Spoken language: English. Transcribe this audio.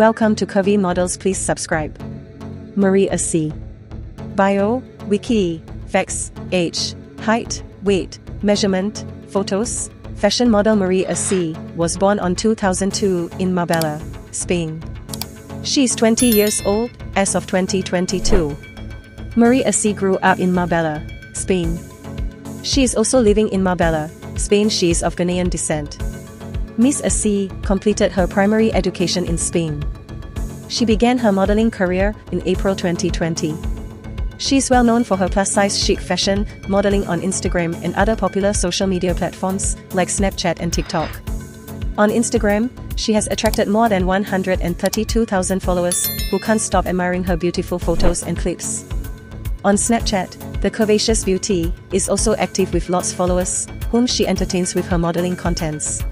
Welcome to Curvy Models. Please subscribe. Marie Assi. Bio, Wiki, Vex, Age, Height, Weight, Measurement, Photos. Fashion model Marie Assi was born on 2002 in Marbella, Spain. She's 20 years old as of 2022. Marie Assi grew up in Marbella, Spain. She is also living in Marbella, Spain. She is of Ghanaian descent. Miss Assi completed her primary education in Spain. She began her modeling career in April 2020. She is well known for her plus-size chic fashion modeling on Instagram and other popular social media platforms like Snapchat and TikTok. On Instagram, she has attracted more than 132,000 followers who can't stop admiring her beautiful photos and clips. On Snapchat, the curvaceous beauty is also active with lots of followers whom she entertains with her modeling contents.